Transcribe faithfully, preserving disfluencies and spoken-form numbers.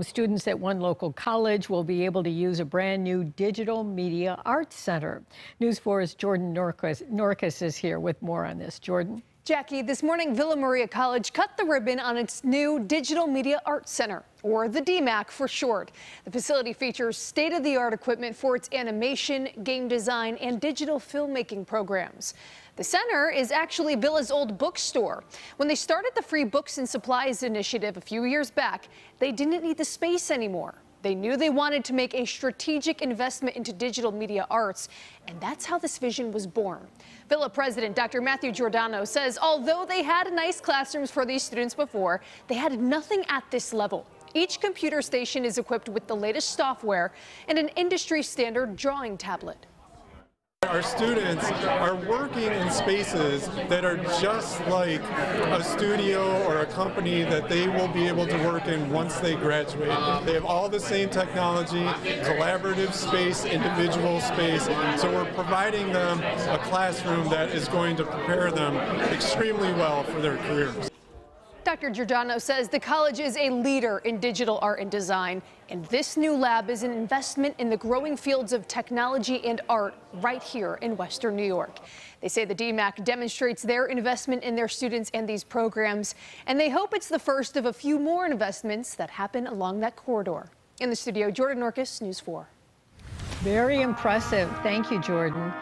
Students at one local college will be able to use a brand new Digital Media Art Center. News four's Jordan Norkus, Norkus is here with more on this. Jordan. Jackie, this morning Villa Maria College cut the ribbon on its new Digital Media Art Center, or the D MAC for short. The facility features state-of-the-art equipment for its animation, game design, and digital filmmaking programs. The center is actually Villa's old bookstore. When they started the Free Books and Supplies initiative a few years back, they didn't need the space anymore. They knew they wanted to make a strategic investment into digital media arts, and that's how this vision was born. Villa President Doctor Matthew Giordano says although they had nice classrooms for these students before, they had nothing at this level. Each computer station is equipped with the latest software and an industry-standard drawing tablet. Our students are working in spaces that are just like a studio or a company that they will be able to work in once they graduate. They have all the same technology, collaborative space, individual space. So we're providing them a classroom that is going to prepare them extremely well for their careers. Doctor Giordano says the college is a leader in digital art and design, and this new lab is an investment in the growing fields of technology and art right here in Western New York. They say the D MAC demonstrates their investment in their students and these programs, and they hope it's the first of a few more investments that happen along that corridor. In the studio, Jordan Norkus, News four. Very impressive. Thank you, Jordan.